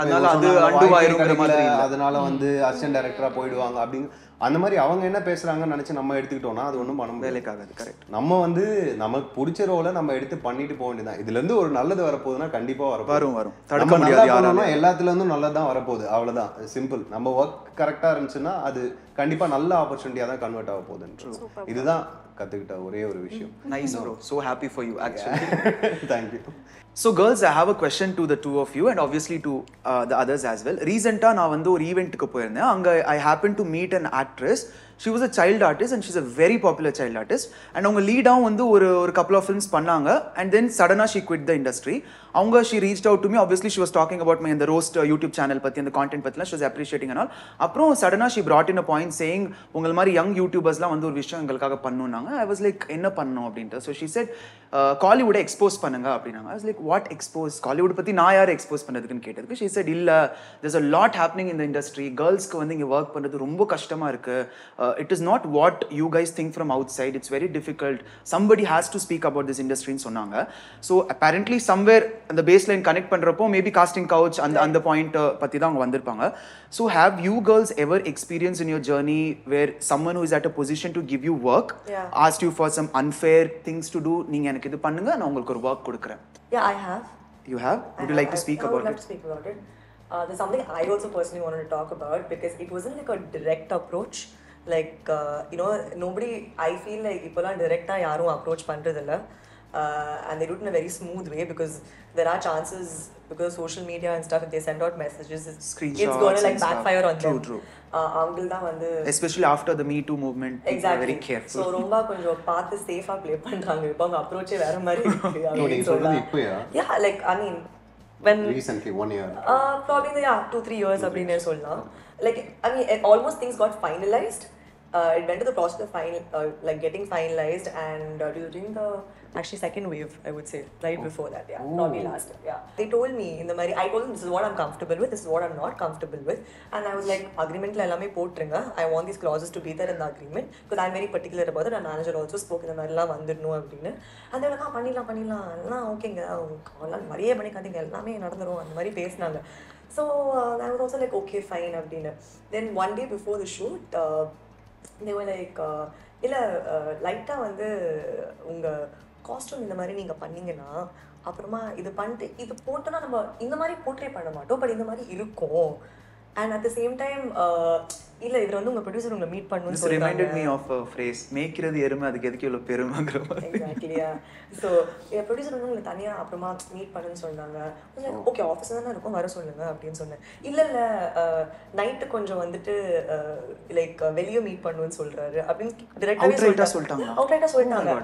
அதனால வந்து அசிஸ்டன்ட் டைரக்டரா போயிடுவாங்க அப்படின்னு அந்த மாதிரி அவங்க என்ன பேசுறாங்கன்னு நினைச்சு நம்ம எடுத்துக்கிட்டோம்னா அது ஒன்றும் பண்ண முடியாது. கரெக்ட். நம்ம வந்து நமக்கு பிடிச்ச ரோலை நம்ம எடுத்து பண்ணிட்டு போக வேண்டியதான். இதுல இருந்து ஒரு நல்லது வரப்போகுதுன்னா கண்டிப்பா வரும். தடுக்க முடியாது. எல்லாத்துல இருந்தும் நல்லதான் வரப்போகுது, அவ்வளவுதான். சிம்பிள். நம்ம ஒர்க் கரெக்டா இருந்துச்சுன்னா அது கண்டிப்பா நல்ல ஆப்பர்ச்சுனிட்டியா தான் கன்வெர்ட் ஆக போகுதுன்னு இதுதான் கத்துக்கிட்ட ஒரே ஒரு விஷயம். Nice bro, so happy for you actually. Thank you. So girls, I have a question to the two of you and obviously to the others as well. Recently நான் வந்து ஒரு ஈவென்ட்க்கு போயிருந்தேன். அங்க I happened to meet an actress. She was a child artist and she's a very popular child artist. And அவங்க லீடாவும் வந்து ஒரு couple of films பண்ணாங்க and then suddenly she quit the industry. அவங்க she reached out to me. Obviously she was talking about my அந்த roast YouTube channel பத்தி அந்த content பத்திலாம் she was appreciating and all. அப்புறம் suddenly she brought in a point saying உங்கள மாதிரி young YouTubersலாம் வந்து ஒரு விஷயம் எங்களுக்காக பண்ணனும். I was like enna pannom abindra. So she said Kollywood expose pannunga abindra. I was like what expose? Kollywood pathi na yaar expose pannadukku nu ketadukku she said illa there's a lot happening in the industry. Girls ku vandinga work pandrathu romba kashtama irukku. It is not what you guys think from outside. It's very difficult. Somebody has to speak about this industry nu sonnanga. So apparently somewhere and the baseline connect pandrappo maybe casting couch and on the point pathi da avanga vandirpaanga. So have you girls ever experienced in your journey where someone who is at a position to give you work asked you for some unfair things to do? Neenga enakku idu pannunga na ungalku or work kudukuren. Yeah, I have. You have? Would you like to speak about it? I would love to speak about it. There's something I also personally wanted to talk about because it wasn't like a direct approach. Like you know, nobody, I feel like ipola direct ah yarum approach pandradilla. And they do it in a very smooth way because there are chances because social media and stuff, if they send out messages, it's going to like backfire on them. True. Angle da vandu especially after the Me Too movement. Exactly. Very careful. So romba konjam paathu safe ah play pandranga. Ipo ang approach e vera mari irukku. Yeah, like I mean when recently 1 year probably yeah 2-3 years abdine solla. Like I mean almost things got finalized. It went to the process of like getting finalized and during the actually second wave I would say right before that yeah probably last year, yeah they told me in the mari I told them this is what I'm comfortable with, this is what I'm not comfortable with and I was like agreement la ellame potrunga I want these clauses to be there in the agreement because I'm very particular about it and manager also spoke in the mari la vandirnu abdinu and they were like pannidalam alla okay ga alla mariye panikadinga ellame nadandrum and mari pesnaanga so I was also like okay fine abdinu. Then one day before the shoot they were like, illa light ah vandu unga costume indha mari neenga panningena approma idu pannite idu potana nama indha mari portray panna maattom but indha mari irukum and at the same time illa idhu vandu unga producer unga meet pannunu solraanga. This reminded me of a phrase meekiradhu eruma adukku edhukku illa perumaangra. Exactly, yeah. So yeah, producer unga thaniya approma meet pannunu solraanga. Okay, office la irukum vara solunga appdi sonna. Illa illa night konjam vandittu like veliya meet pannunu solraaru appdi directly outright ah soltaanga.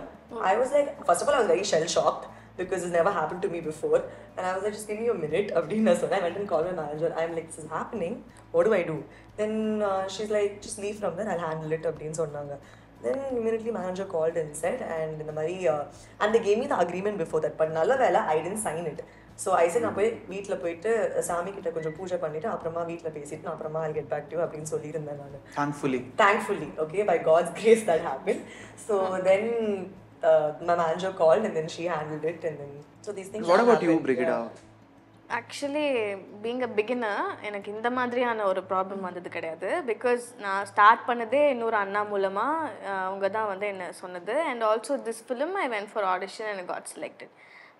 I was like, first of all I was very shell shocked because it's never happened to me before, and I was like, just give me a minute. I went and called my manager. I'm like, this is happening. What do I do? Then she's like, just leave from there. I'll handle it. Then immediately manager called and said, and the Mari and they gave me the agreement before that. But nalla vela I didn't sign it. So I said, na poi veetla poitu Sami kitta konjam pooja pannittu apprama veetla pesittu apprama I'll get back to you appdin solli irundha nanu. Thankfully, okay, by God's grace that happened. So then my manager called and then she handled it, and then so these things. What about happen. You, Brigida? Yeah. Actually, being a beginner, I had a problem because I started with Anna, and also this film I went for audition and I got selected.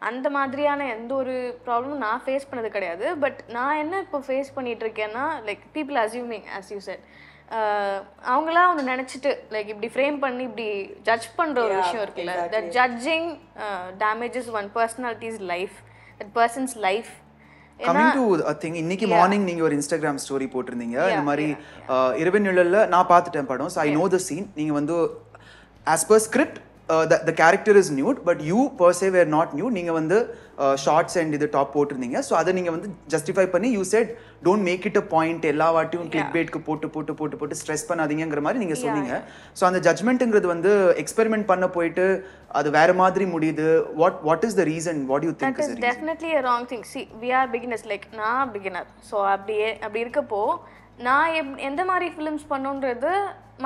அந்த மாதிரியான எந்த ஒரு ப்ராப்ளமும் நான் ஃபேஸ் பண்ணது கிடையாது. பட் நான் என்ன இப்போ ஃபேஸ் பண்ணிட்டு இருக்கேன்னா, like people assuming as you said, அவங்களாம் ஒன்று நினச்சிட்டு லைக் இப்படி ஃப்ரேம் பண்ணி இப்படி ஜட்ஜ் பண்ணுற ஒரு விஷயம் இருக்குல்ல, that judging damages one personality's life, that person's life. Coming to a thing, இன்னைக்கு மார்னிங் நீங்க ஒரு இன்ஸ்டாகிராம் ஸ்டோரி போட்டிருந்தீங்க, இந்த மாதிரி இரவின் நிழல்ல நான் பார்த்துட்டேன் படம், so I know the scene. நீங்கள் வந்து as per script the character is nude, but you per se were not nude. You were shorts and the top potirninga, so adha neenga justify panni you said don't make it a point ella vaatiyum clickbait ku potu stress pannadinga mari neenga soninga. So and the judgment ingradhu vandu experiment panna poitu adu vera maadhiri mudiyudhu. What is the reason? What do you think is the reason? That is definitely a wrong thing. See, we are beginners, like na beginner, so abdi irukappo na endha mari films pannondradhu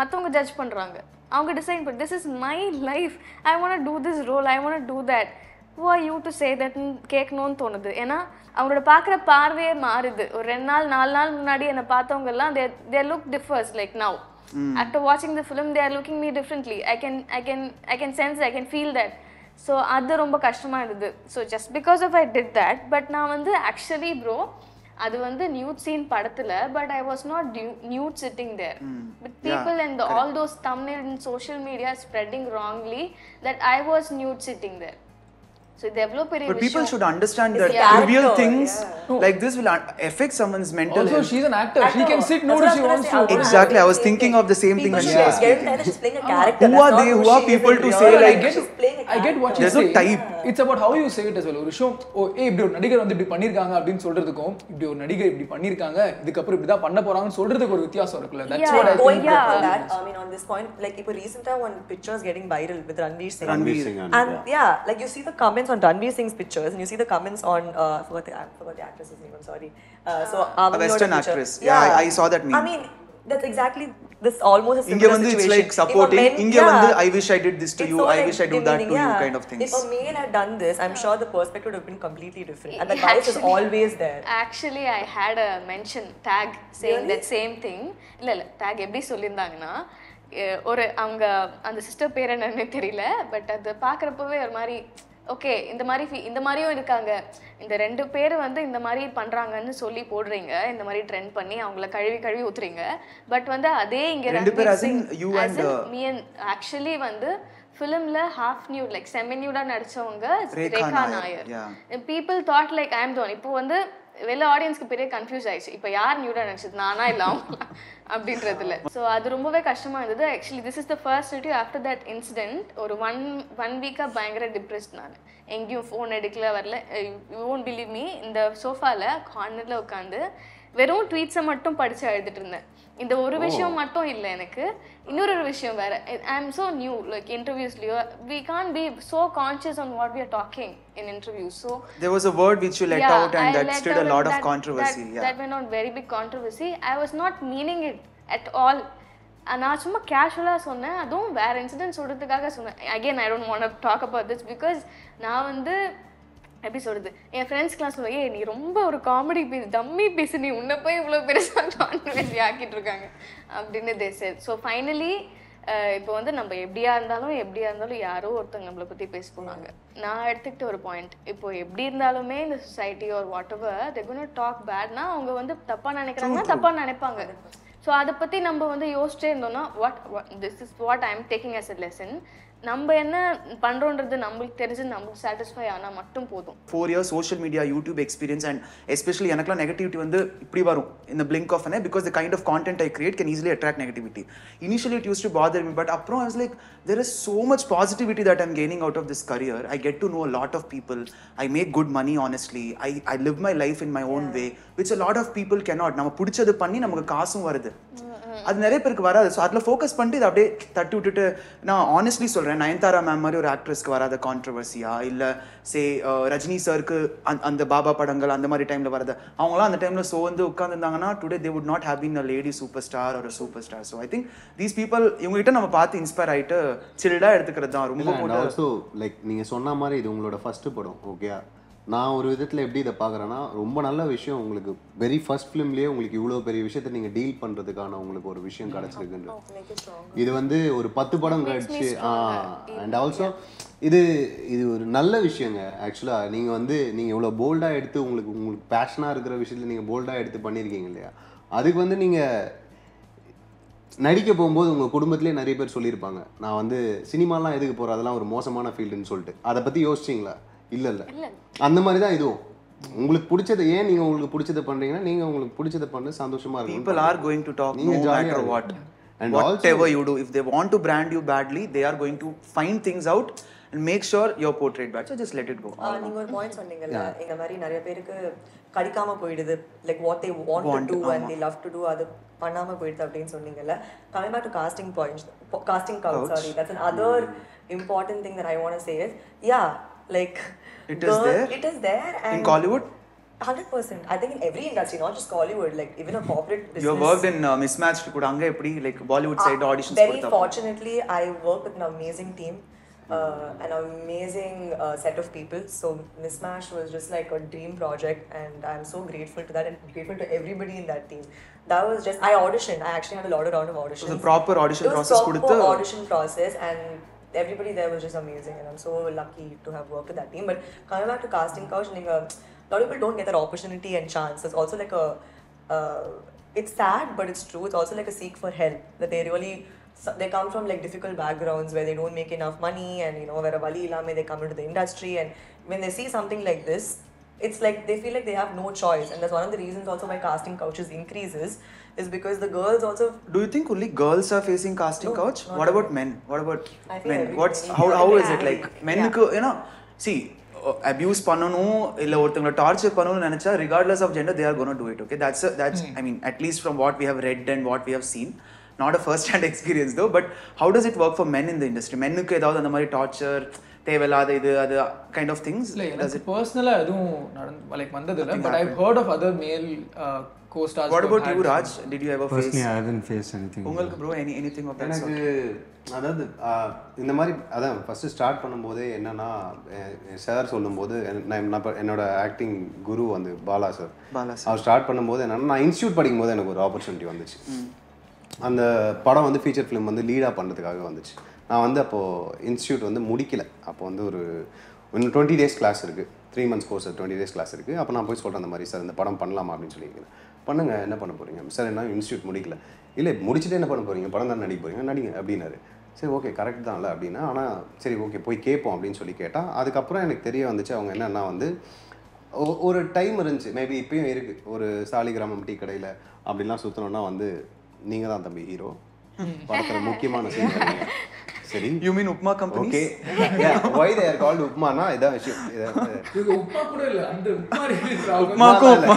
mattavanga judge pandranga. அவங்க டிசைட் பண்ணி, this is my life, I want to do this role, I want to do that, who are you to say தட்னு கேட்கணும்னு தோணுது. ஏன்னா அவங்களோட பார்க்குற பார்வையே மாறுது. ஒரு 2 நாள் 4 நாள் முன்னாடி என்னை பார்த்தவங்கெல்லாம் they look differs like now. After வாட்சிங் the film they are looking me differently. I can sense, I can feel that. So அது ரொம்ப கஷ்டமாக இருந்தது. So just because of I did that, but நான் வந்து ஆக்சுவலி ப்ரோ அது வந்து நியூட் சீன் படத்துல, but I was not nude sitting there with people and all those thumbnail in social media spreading wrongly that I was nude sitting there. So it develop a relationship. But people should understand that trivial things like this will affect someone's mental health. Also, she's an actor. She can sit nude if she wants to. Exactly. I was thinking of the same thing when she asked me. She's playing a character. Who are they? Who are people to say like? I get what you say. There's no type. It's about how you say it as well. ஒரு விஷயம், ஓ ஏ இப்படி ஒரு நடிகர் வந்து இப்படி பண்ணிருக்காங்க அப்படின்னு சொல்றதுக்கும், இப்படி ஒரு நடிகர் இப்படி பண்ணிருக்காங்க இதுக்கப்புறம் இப்படிதான் பண்ண போறாங்கன்னு சொல்றதுக்கு ஒரு வித்தியாசம் இருக்குல்ல. That's what I think. I mean on this point, like இப்போ recently one picture is getting viral with Ranveer Singh. And yeah, like you see the comments on Ranveer Singh's pictures, and you see the comments on I forgot the actress's name. I'm sorry. A Western actress. Yeah, I saw that meme. I mean, that's exactly this almost a similar situation. It's like supporting. I wish I did this to you. So I wish I do that to you, kind of things. If a male had done this, I'm sure the perspective would have been completely different, and the bias is always there. Actually, I had a mention tag saying that same thing. No, tag. Every solindangna. Or அவங்க அந்த சிஸ்டர் பேர் என்னன்னு தெரியல, பட் அது பார்க்குறப்பவே ஒரு மாதிரி ஓகே இந்த மாதிரியும் இருக்காங்க, இந்த 2 பேர் வந்து இந்த மாதிரி பண்ணுறாங்கன்னு சொல்லி போடுறீங்க, இந்த மாதிரி ட்ரெண்ட் பண்ணி அவங்கள கழுவி ஊற்றுறீங்க. பட் வந்து அதே இங்கே ஆக்சுவலி வந்து ஃபிலிமில் ஹாஃப் நியூட் லைக் செமி நியூடாக நடித்தவங்க Rekha Nair. People thought like I am done. இப்போ வந்து வெளில ஆடியன்ஸ்க்கு பெரிய கன்ஃபியூஸ் ஆயிடுச்சு, இப்போ யார் நியூடாக நினச்சது நானா இல்லை அவங்க அப்படின்றதுல. ஸோ அது ரொம்பவே கஷ்டமாக இருந்தது actually. This is the first interview after that incident. ஒரு ஒன் வீக்காக பயங்கர டிப்ரெஸ்ட் நான், எங்கேயும் ஃபோன் எடுக்கல வரல. யூ ஓன்ட் பிலீவ் மீ, இந்த சோஃபாவில் கார்னரில் உட்காந்து வெறும் ட்வீட்ஸை மட்டும் படித்து எழுதிட்டு இருந்தேன். இந்த ஒரு விஷயம் மட்டும் இல்லை, எனக்கு இன்னொரு விஷயம் வேறு. I am so new like இன்டர்வியூஸ்லையோ we can be so conscious on what we are talking in interviews. So there was a word which you let out and that stirred a lot of controversy. That went on very big controversy. I was not meaning it at all. நான் சும்மா கேஷுவலாக சொன்னேன், அதுவும் வேறு இன்சிடென்ட் சொல்கிறதுக்காக சொன்னேன். Again I don't want to talk about this because நான் வந்து எப்படி சொல்றது, என் ஃப்ரெண்ட்ஸ் கிளாஸ் போய் நீ ரொம்ப ஒரு காமெடி பீஸ் டம்மி பீஸ், நீ உன்னை போய் இவ்வளோ பெருசாக கான்ட்ரவர்சி ஆக்கிட்டு இருக்காங்க அப்படின்னு தே சேட். ஸோ ஃபைனலி இப்போ வந்து நம்ம எப்படியா இருந்தாலும் யாரோ ஒருத்தங்க நம்மளை பற்றி பேச போனாங்க. நான் எடுத்துக்கிட்ட ஒரு பாயிண்ட், இப்போ எப்படி இருந்தாலுமே இந்த சொசைட்டி ஒரு whatever they gonna talk பேட்னா அவங்க வந்து தப்பாக நினைக்கிறாங்கன்னா தப்பாக நினைப்பாங்க. ஸோ அதை பற்றி நம்ம வந்து யோசிச்சே இருந்தோம்னா what this is what I am taking as a lesson. நம்ம என்ன பண்றோம்ன்றது நம்மளுக்கு தெரிஞ்சு நமக்கு சாட்டிஸ்ஃபை ஆனா மட்டும் போதும். 4 years social media YouTube experience and especially எனக்குலாம் நெகட்டிவிட்டி வந்து இப்படி வரும் இந்த blink of an eye because the kind of content I create can easily attract negativity. Initially it used to bother me, but after I was like, there is so much positivity that I'm gaining out of this career. I get to know a lot of people. I make good money honestly. I live my life in my own way, which a lot of people cannot. நம்ம பிடிச்சது பண்ணி நமக்கு காசும் வருது, அது நிறைய பேருக்கு வராது. ஸோ அதில் ஃபோக்கஸ் பண்ணிட்டு இதை அப்படியே தட்டி விட்டுட்டு நான் ஆனஸ்ட்லி சொல்கிறேன், நயன்தாரா மேம் மாதிரி ஒரு ஆக்ட்ரஸ்க்கு வராத கான்ட்ரவர்சியா, இல்லை சே ரஜினி சாருக்கு அந்த பாபா படங்கள் அந்த மாதிரி டைமில் வராது. அவங்களாம் அந்த டைமில் ஸோ வந்து உட்காந்துருந்தாங்கன்னா today they would not have been a lady super star ஒரு super star. So I think these people இவங்ககிட்ட நம்ம பார்த்து இன்ஸ்பயர் ஆகிட்டு சில்டாக எடுத்துக்கிறது தான் ரொம்ப. ஆல்சோ லைக் நீங்கள் சொன்ன மாதிரி இது உங்களோட ஃபர்ஸ்ட் படம், ஓகே நான் ஒரு விதத்தில் எப்படி இதை பார்க்குறேன்னா ரொம்ப நல்ல விஷயம். உங்களுக்கு வெரி ஃபர்ஸ்ட் ஃபிலிம்லேயே உங்களுக்கு இவ்வளோ பெரிய விஷயத்தை நீங்கள் டீல் பண்ணுறதுக்கான உங்களுக்கு ஒரு விஷயம் கிடச்சிருக்குன்றது இது வந்து ஒரு 10 படம் கிடச்சி. அண்ட் ஆல்சோ இது இது ஒரு நல்ல விஷயங்க. ஆக்சுவலாக நீங்கள் வந்து நீங்கள் இவ்வளோ போல்டாக எடுத்து உங்களுக்கு பேஷனாக இருக்கிற விஷயத்தில் நீங்கள் போல்டாக எடுத்து பண்ணியிருக்கீங்க இல்லையா, அதுக்கு வந்து நீங்கள் நடிக்க போகும்போது உங்கள் குடும்பத்துலேயே நிறைய பேர் சொல்லியிருப்பாங்க நான் வந்து சினிமாலாம் எதுக்கு போகிற அதெல்லாம் ஒரு மோசமான ஃபீல்டுன்னு சொல்லிட்டு, அதை பற்றி யோசிச்சிங்களா? இல்லை இல்லை அந்த மாதிரி தான் இதுவும் உங்களுக்கு பிடிச்சது. ஏன் நீங்கள் உங்களுக்கு பிடிச்சதை பண்ணுறீங்கன்னா நீங்கள் உங்களுக்கு பிடிச்சதை பண்ண சந்தோஷமாக இருக்கும். People are going to talk no matter what and whatever you do. If they want to brand you badly, they are going to find things out and make sure you're portrayed bad. So just let it go. நீங்கள் ஒரு பாயிண்ட் சொன்னீங்கல்ல, இந்த மாதிரி நிறைய பேருக்கு கடிக்காமல் போயிடுது, like what they want to do and they love to do அது பண்ணாமல் போயிடுது அப்படின்னு சொன்னீங்கல்ல. Coming back to casting points, casting couch, sorry, that's another important thing that I want to say is like it is there and in Kollywood 100% I think in every industry, not just Kollywood, like even a corporate business. You have worked in Mismatched kuda anga eppadi like Bollywood side auditions very fortunately I work with an amazing team, an amazing set of people. So Mismatched was just like a dream project and I'm so grateful to that and grateful to everybody in that team. That was just I actually had a lot of round of auditions. It was a proper audition process and everybody there was just amazing and I'm so lucky to have worked with that team. But coming back to casting couch, a lot of people don't get that opportunity and chance. It's also like a it's sad but it's true, it's also like a seek for help that they come from like difficult backgrounds where they don't make enough money and where vali illame they come into the industry, and when they see something like this it's like they feel like they have no choice. And that's one of the reasons also my casting couches increases is because the girls also. Do you think only girls are facing casting couch? What about men? How is it like men ku see abuse panano illa orthangala torture panano nenacha regardless of gender they are going to do it. Okay, that's I mean at least from what we have read and what we have seen, not a first hand experience though, but how does it work for men in the industry? Men ku edavadhu andha mari torture தேவையில்லாத இது அது கைண்ட் ஆஃப் திங்ஸ் பர்சனலாக எதுவும் நடந்து லைக் வந்ததில்லை, but I heard of other male co stars. What about you Raj, did you ever face? I haven't face anything. உங்களுக்கு ப்ரோ எனிதிங் ஆஃப் தட்? எனக்கு அதாவது இந்த மாதிரி அதான் ஃபர்ஸ்ட் ஸ்டார்ட் பண்ணும்போது என்னன்னா சார் சொல்லும்போது நான் என்னோட ஆக்டிங் குரு வந்து பாலா சார் அவர் ஸ்டார்ட் பண்ணும்போது என்னன்னா நான் இன்ஸ்டியூட் படிக்கும்போது எனக்கு ஒரு ஆப்பர்ச்சுனிட்டி வந்துச்சு. அந்த படம் வந்து ஃபீச்சர் ஃபிலிம் வந்து லீடாக பண்ணுறதுக்காக வந்துச்சு. நான் வந்து அப்போது இன்ஸ்டியூட் வந்து முடிக்கலை, அப்போ வந்து ஒரு 20 days கிளாஸ் இருக்குது, 3 months கோர்ஸ் 20 days கிளாஸ் இருக்குது. அப்போ நான் போய் சொல்கிறேன் அந்த மாதிரி சார் இந்த படம் பண்ணலாமா அப்படின்னு சொல்லியிருக்கேன். பண்ணுங்கள், என்ன பண்ண போகிறீங்க சார்? என்ன இன்ஸ்டியூட் முடிக்கல? இல்லை முடிச்சுட்டு என்ன பண்ண போகிறீங்க, படம் தான் நடிக்க போகிறீங்க, நடிங்க அப்படின்னாரு. சரி ஓகே கரெக்ட் தான் இல்லை அப்படின்னா, ஆனால் சரி ஓகே போய் கேட்போம் அப்படின்னு சொல்லி கேட்டால் அதுக்கப்புறம் எனக்கு தெரிய வந்துச்சு அவங்க என்னென்னா வந்து ஒரு டைம் இருந்துச்சு, மேபி இப்போயும் இருக்குது, ஒரு சாலிகிராமம் டீ கடையில் அப்படின்லாம் சுற்றினோன்னா வந்து நீங்கள் தான் தம்பி ஹீரோ படத்தில் முக்கியமான சீன் பண்ணுங்க. சரி you mean upma company? Okay yeah why they are called உப்மானா இத விஷயம் இது உப்மா கூட இல்ல, அந்த உப்மா இருக்கு உப்மாக்கு உப்மா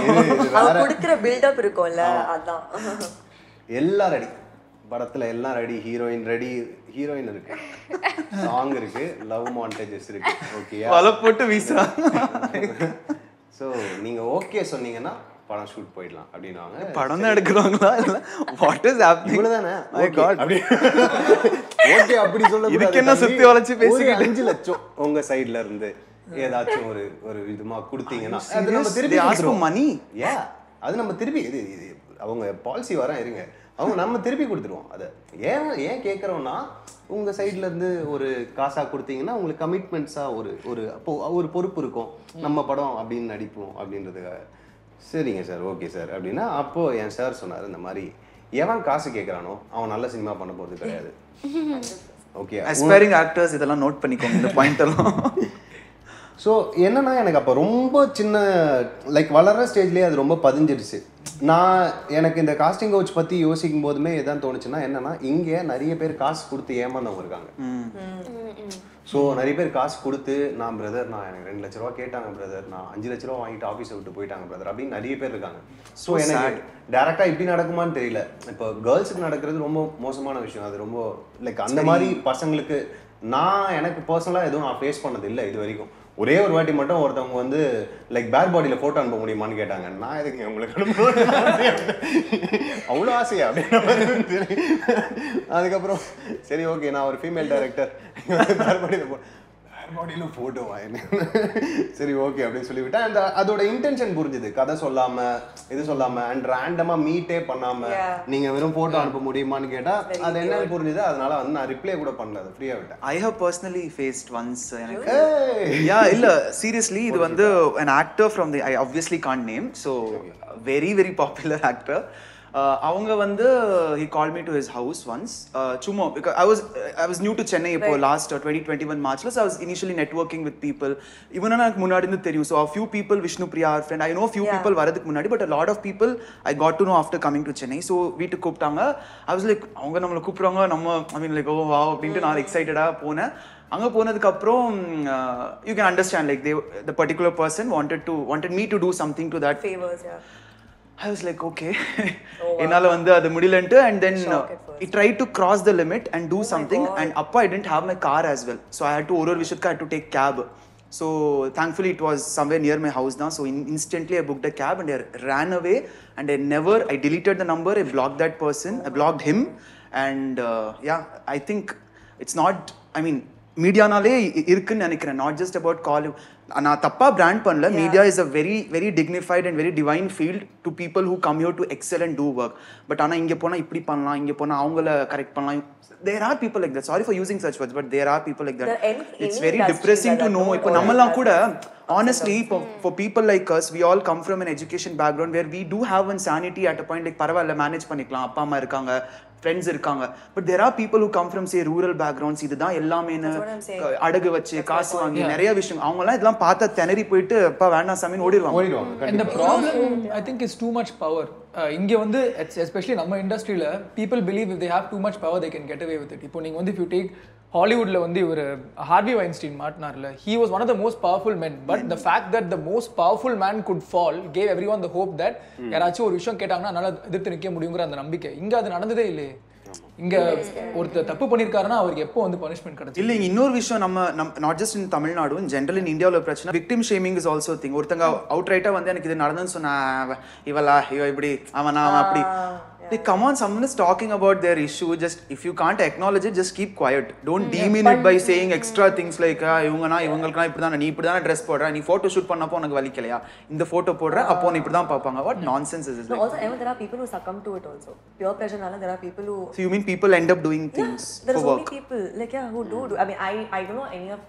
அது குடிக்குற பில்ட் அப் இருக்கும்ல, அதான் எல்லாம் ரெடி, படத்துல எல்லாம் ரெடி, ஹீரோயின் இருக்கு, சாங் இருக்கு, லவ் மாண்டேஜஸ் இருக்கு, ஓகேயா வலை போட்டு வீசா. சோ நீங்க ஓகே சொன்னீங்கன்னா படம் ஷூட் போயிடலாம் அப்படின்னாங்க. படம் தான் எடுக்கிறாங்களா இல்லை வாட் இஸ் ஹேப்பனிங்? இவ்வளோதானே மை காட் அப்படி ஓகே அப்படி சொல்ல முடியாது. இதுக்கு என்ன சுற்றி வளைச்சி பேசி 5 லட்சம் உங்கள் சைடில் இருந்து ஏதாச்சும் ஒரு ஒரு விதமா கொடுத்தீங்கன்னா அது நம்ம திருப்பி ஆஸ்கும் மணி யா அது நம்ம திருப்பி அவங்க பாலிசி வரா இருங்க அவங்க நம்ம திருப்பி கொடுத்துருவோம் அதை ஏன் ஏன் கேட்குறோம்னா உங்கள் சைட்லேருந்து ஒரு காசாக கொடுத்தீங்கன்னா உங்களுக்கு கமிட்மெண்ட்ஸாக ஒரு ஒரு அப்போ ஒரு பொறுப்பு இருக்கும் நம்ம படம் அப்படின்னு நடிப்போம் அப்படின்றதுக்காக சரிங்க சார் ஓகே சார் அப்படின்னா அப்போது என் சார் சொன்னார் இந்த மாதிரி எவன் காசு கேட்குறானோ அவன் நல்ல சினிமா பண்ண போகிறது கிடையாது ஓகே அஸ்பைரிங் ஆக்டர்ஸ் இதெல்லாம் நோட் பண்ணிக்கோங்க இந்த பாயிண்டெல்லாம் ஸோ என்னன்னா எனக்கு அப்போ ரொம்ப சின்ன லைக் வளர்கிற ஸ்டேஜ்லேயே அது ரொம்ப பதிஞ்சிடுச்சு நான் எனக்கு இந்த காஸ்டிங் கவுச் பற்றி யோசிக்கும் போதுமே எதான் தோணுச்சுன்னா என்னன்னா இங்கே நிறைய பேர் காசு கொடுத்து ஏமாந்தவங்க இருக்காங்க ஸோ நிறைய பேர் காசு கொடுத்து நான் பிரதர் நான் எனக்கு 2 லட்ச ரூபா கேட்டாங்க பிரதர் நான் 5 லட்ச ரூபா வாங்கிட்டு ஆஃபீஸை விட்டு போயிட்டாங்க பிரதர் அப்படின்னு நிறைய பேர் இருக்காங்க ஸோ எனக்கு டேரெக்டாக இப்படி நடக்குமான்னு தெரியல இப்போ கேர்ள்ஸுக்கு நடக்கிறது ரொம்ப மோசமான விஷயம் அது ரொம்ப லைக் அந்த மாதிரி பசங்களுக்கு நான் எனக்கு பர்சனலாக எதுவும் நான் ஃபேஸ் பண்ணது இல்லை இது வரைக்கும் ஒரே ஒரு வாட்டி மட்டும் ஒருத்தவங்க வந்து லைக் பேட் பாடியில் ஃபோட்டோ அனுப்ப முடியுமான்னு கேட்டாங்க நான் எதுக்கு உங்களுக்கு அவ்வளோ ஆசையா அப்படின்னு அதுக்கப்புறம் சரி ஓகே நான் ஒரு ஃபீமேல் டைரக்டர் பேட் பாடியில் பேட் பாடியில் ஃபோட்டோவா சரி ஓகே அப்படின்னு சொல்லிவிட்டேன் அந்த அதோட இன்டென்ஷன் புரிஞ்சுது கதை சொல்லாமல் இது சொல்லாமல் அண்ட் ரேண்டமாக மீட்டே பண்ணாமல் நீங்கள் வெறும் ஃபோட்டோ அனுப்ப முடியுமான்னு கேட்டால் அது என்னன்னு புரிஞ்சுது அதனால வந்து நான் ரிப்ளை கூட பண்ணல அது ஃப்ரீயாக விட்டேன் I have personally faced once எனக்கு யா இல்லை சீரியஸ்லி இது வந்து an actor from the I obviously can't name so very very popular actor அவங்க வந்து he called me to his house once சும்மா because I was new to Chennai இப்போ last 2021 Marchல so I was initially networking with people even எனக்கு முன்னாடி இருந்து தெரியும் so a few people Vishnu Priya our friend I know few people வரதுக்கு முன்னாடி but a lot of people I got to know after coming to Chennai so வீட்டுக்கு கூப்பிட்டாங்க I was like அவங்க நம்மள கூப்பிடுறாங்க நம்ம I mean like oh wow அப்படினு நான் எக்ஸைட்டடா போனேன் அங்க போனதுக்கு அப்புறம் you can understand like they the particular person wanted me to do something to that favors yeah I was like okay enala vandu adu mudilentu and then he tried to cross the limit and do something and appa I didn't have my car as well so I had to oru vishukka I had to take cab so thankfully it was somewhere near my house now so instantly I booked a cab and I ran away and I deleted the number I blocked that person I blocked him and yeah I think it's not I mean media nale irukku nenikren not just about call நான் தப்பாக பிராண்ட் பண்ணல media is a very very dignified and very divine field to people who come here to excel and to work but ஆனால் இங்கே போனால் இப்படி பண்ணலாம் இங்கே போனால் அவங்கள கரெக்ட் பண்ணலாம் there are people like that sorry for using such words but there are people like that it's very depressing to know இப்போ நம்மலாம் கூட honestly for people like us we all come from an education background where we do have insanity at a point like paravalla manage panikalam appa amma irukanga friends irukanga but there are people who come from say rural backgrounds idha ellame adagu vachi kaasu vaangi nariya vishayam avangala idha paatha thenari poittu appa vaana samin odiruvaanga and the problem I think is too much power inge vande especially in our industry la people believe if they have too much power they can get away with it ipo neenga vande if you take Hollywoodல வந்து இவர் ஹார்வி வைன்ஸ்டீன் மாட்டினார்ல he was one of the most powerful men but the fact that the most powerful man could fall gave everyone the hope that யாராச்சும் ஒரு விஷயம் கேட்டாங்கன்னா அதனால எதிர்த்து நிற்க முடியுங்கிற அந்த நம்பிக்கை இங்கே அது நடந்ததே இல்லையே இங்க ஒருத்தர் தப்பு பண்ணிருக்காருன்னா அவருக்கு எப்போ வந்து பனிஷ்மெண்ட் கிடைச்சு இல்ல இன்னொரு விஷயம் நம்ம not just in Tamil Nadu general in இந்தியாவில் பிரச்சனை victim shaming is also thing ஒருத்தங்க அவுட் ரைட்டா வந்து எனக்கு இது நடந்ததுன்னு சொன்னா இவளா இவ இப்படி அவனா அவன் அப்படி they come on someone is talking about their issue just if you can't acknowledge it just keep quiet don't demean it by saying extra things like இவங்களுக்குலாம் இப்படிதான் நீ இப்படிதான் ட்ரெஸ் போடுற நீ போட்டோ ஷூட் பண்ணப்போ உனக்கு வலிக்கலையா இந்த போட்டோ போடுற அப்போ நீ இப்படிதான் பார்ப்பாங்க what nonsense is this also there are people who succumb to it also peer pressure and there are people who so you mean people end up doing things for work there are so many people like who do I mean I don't know any of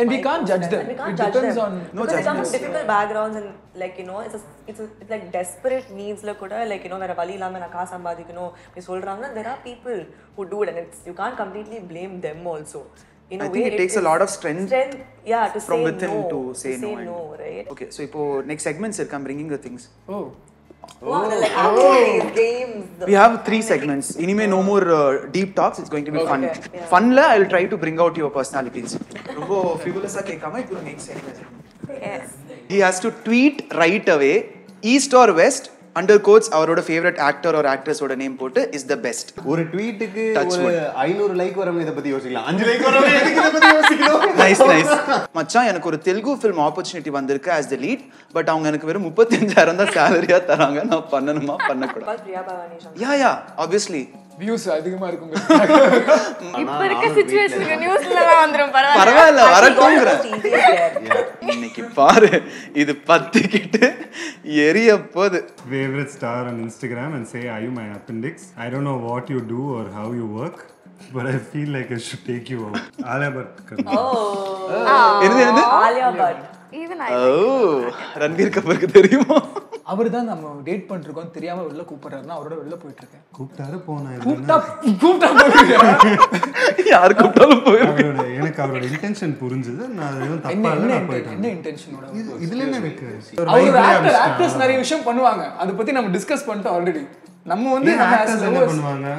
and we can't judge them it depends on no judgment from difficult backgrounds and like you know it's like desperate needs la kuda like you know vera vali illama na ka sambadhikano we solranga there are people who do it and it's, you can't completely blame them also in a way I think it takes a lot of strength yeah to from say within no, to say no right okay so ipo next segments irka I'm bringing the things oh wow oh. like actually games we have 3 segments anyway no more deep talks it's going to be okay. fun yeah. fun la I'll try to bring out your personalities robo frivolous ah kekama it will make sense yes he has to tweet right away east or west under quotes, our favorite actor or actress name is the best. One tweet ku 500 like varum idha pathi yosikkala. 5 like varum edukku idha pathi yosikkalom. Nice, nice. Macha enakku oru Telugu film opportunity vandirukku as the lead, but avanga enakku veru 35000 da salary ah tharanga. Na pannanuma panna kodala. Yeah, yeah, obviously. Views are going to be the situation. Favorite star on Instagram and say, are you my appendix? I don't know what you do or how you work, but I feel like I should take you out. Aliabat. Aliabat. Even I. Oh, Ranveer Kapoor ku theriyuma. Avurda namu date pannirukom theriyama vella kooppararna avaroda vella poidirukken. Kooptara pona idhu. Koopta poidirukken. Yaar kooptala poidirukken. Enakku avaroda intention purinjadhu. Na edho thappa illa na poidirukken. Enna intention oda? Idhula enna vekku? Avaroda actors nariya vishayam pannuvaanga. Adha pathi namu discuss pannta already. Namu vandu actors enna pannuvaanga?